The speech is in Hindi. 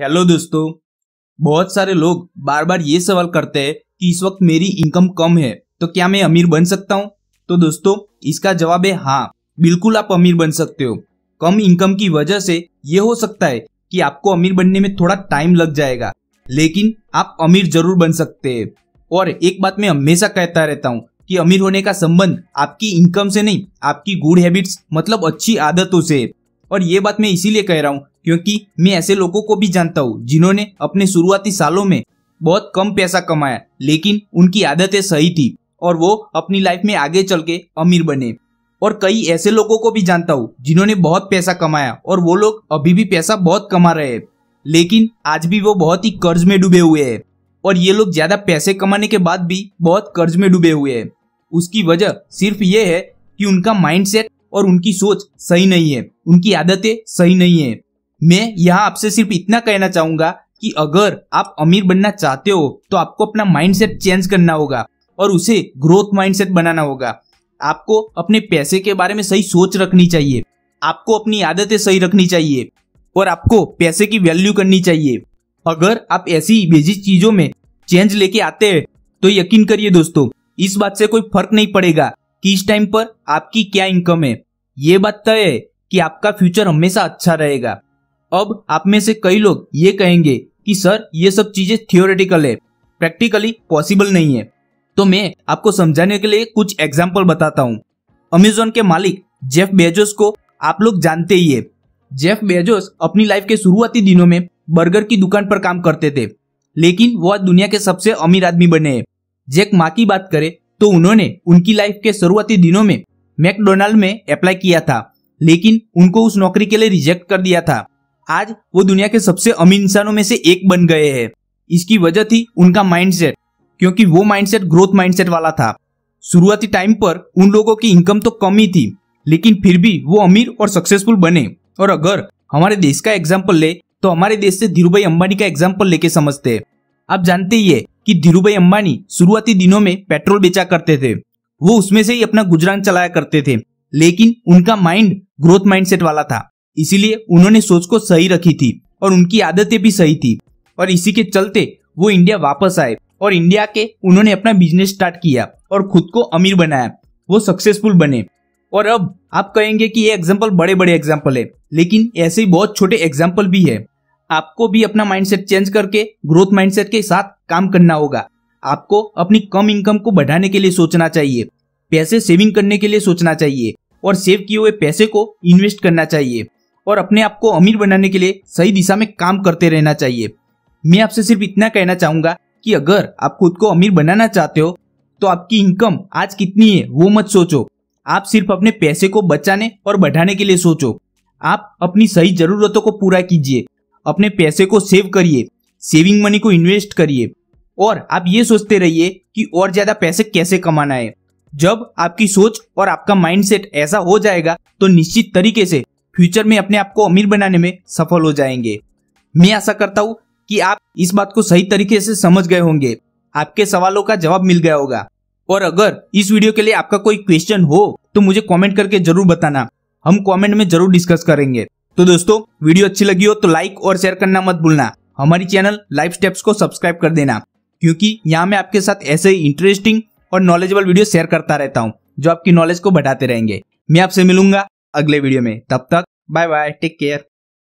हेलो दोस्तों, बहुत सारे लोग बार बार ये सवाल करते हैं कि इस वक्त मेरी इनकम कम है तो क्या मैं अमीर बन सकता हूँ। तो दोस्तों इसका जवाब है हाँ, बिल्कुल आप अमीर बन सकते हो। कम इनकम की वजह से ये हो सकता है कि आपको अमीर बनने में थोड़ा टाइम लग जाएगा, लेकिन आप अमीर जरूर बन सकते हैं। और एक बात मैं हमेशा कहता रहता हूँ कि अमीर होने का संबंध आपकी इनकम से नहीं, आपकी गुड हैबिट्स मतलब अच्छी आदतों से। और ये बात मैं इसीलिए कह रहा हूँ क्योंकि मैं ऐसे लोगों को भी जानता हूँ जिन्होंने अपने शुरुआती सालों में बहुत कम पैसा कमाया, लेकिन उनकी आदतें सही थी और वो अपनी लाइफ में आगे चल के अमीर बने। और कई ऐसे लोगों को भी जानता हूँ जिन्होंने बहुत पैसा कमाया और वो लोग अभी भी पैसा बहुत कमा रहे हैं, लेकिन आज भी वो बहुत ही कर्ज में डूबे हुए हैं। और ये लोग ज्यादा पैसे कमाने के बाद भी बहुत कर्ज में डूबे हुए हैं। उसकी वजह सिर्फ ये है कि उनका माइंडसेट और उनकी सोच सही नहीं है, उनकी आदतें सही नहीं है। मैं यहाँ आपसे सिर्फ इतना कहना चाहूंगा कि अगर आप अमीर बनना चाहते हो तो आपको अपना माइंडसेट चेंज करना होगा और उसे ग्रोथ माइंडसेट बनाना होगा। आपको अपने पैसे के बारे में सही सोच रखनी चाहिए, आपको अपनी आदतें सही रखनी चाहिए और आपको पैसे की वैल्यू करनी चाहिए। अगर आप ऐसी बेसिक चीजों में चेंज लेके आते हैं तो यकीन करिए दोस्तों, इस बात से कोई फर्क नहीं पड़ेगा कि इस टाइम पर आपकी क्या इनकम है। ये बात तय है कि आपका फ्यूचर हमेशा अच्छा रहेगा। अब आप में से कई लोग ये कहेंगे कि सर ये सब चीजें थियोरेटिकल है, प्रैक्टिकली पॉसिबल नहीं है। तो मैं आपको समझाने के लिए कुछ एग्जाम्पल बताता हूँ। अमेजोन के मालिक जेफ बेजोस को आप लोग जानते ही है। जेफ बेजोस अपनी लाइफ के शुरुआती दिनों में बर्गर की दुकान पर काम करते थे, लेकिन वह दुनिया के सबसे अमीर आदमी बने। जैक मा की बात करें तो उन्होंने उनकी लाइफ के शुरुआती दिनों में मैकडोनाल्ड में अप्लाई किया था, लेकिन उनको उस नौकरी के लिए रिजेक्ट कर दिया था। आज वो दुनिया के सबसे अमीर इंसानों में से एक बन गए हैं। इसकी वजह थी उनका माइंडसेट, क्योंकि वो माइंडसेट ग्रोथ माइंडसेट वाला था। शुरुआती टाइम पर उन लोगों की इनकम तो कम ही थी, लेकिन फिर भी वो अमीर और सक्सेसफुल बने। और अगर हमारे देश का एग्जाम्पल ले तो हमारे देश से धीरूभाई अंबानी का एग्जाम्पल लेके समझते हैं। आप जानते ही है कि धीरूभाई अंबानी शुरुआती दिनों में पेट्रोल बेचा करते थे, वो उसमें से ही अपना गुजरान चलाया करते थे, लेकिन उनका माइंड ग्रोथ माइंडसेट वाला था, इसीलिए उन्होंने सोच को सही रखी थी और उनकी आदतें भी सही थी। और इसी के चलते वो इंडिया वापस आए और इंडिया के उन्होंने अपना बिजनेस स्टार्ट किया और खुद को अमीर बनाया, वो सक्सेसफुल बने। और अब आप कहेंगे कि ये एग्जाम्पल बड़े बड़े एग्जाम्पल है, लेकिन ऐसे ही बहुत छोटे एग्जाम्पल भी है। आपको भी अपना माइंडसेट चेंज करके ग्रोथ माइंडसेट के साथ काम करना होगा। आपको अपनी कम इनकम को बढ़ाने के लिए सोचना चाहिए, पैसे सेविंग करने के लिए सोचना चाहिए और सेव किए हुए पैसे को इन्वेस्ट करना चाहिए और अपने आप को अमीर बनाने के लिए सही दिशा में काम करते रहना चाहिए। मैं आपसे सिर्फ इतना कहना चाहूंगा कि अगर आप खुद को अमीर बनाना चाहते हो तो आपकी इनकम आज कितनी है वो मत सोचो, आप सिर्फ अपने पैसे को बचाने और बढ़ाने के लिए सोचो। आप अपनी सही जरूरतों को पूरा कीजिए, अपने पैसे को सेव करिए, सेविंग मनी को इन्वेस्ट करिए और आप ये सोचते रहिए कि और ज्यादा पैसे कैसे कमाना है। जब आपकी सोच और आपका माइंडसेट ऐसा हो जाएगा तो निश्चित तरीके से फ्यूचर में अपने आप को अमीर बनाने में सफल हो जाएंगे। मैं आशा करता हूँ कि आप इस बात को सही तरीके से समझ गए होंगे, आपके सवालों का जवाब मिल गया होगा। और अगर इस वीडियो के लिए आपका कोई क्वेश्चन हो तो मुझे कमेंट करके जरूर बताना, हम कमेंट में जरूर डिस्कस करेंगे। तो दोस्तों वीडियो अच्छी लगी हो तो लाइक और शेयर करना मत भूलना। हमारी चैनल लाइफ स्टेप्स को सब्सक्राइब कर देना, क्योंकि यहाँ मैं आपके साथ ऐसे ही इंटरेस्टिंग और नॉलेजेबल वीडियो शेयर करता रहता हूँ जो आपकी नॉलेज को बढ़ाते रहेंगे। मैं आपसे मिलूंगा अगले वीडियो में, तब तक बाय बाय, टेक केयर।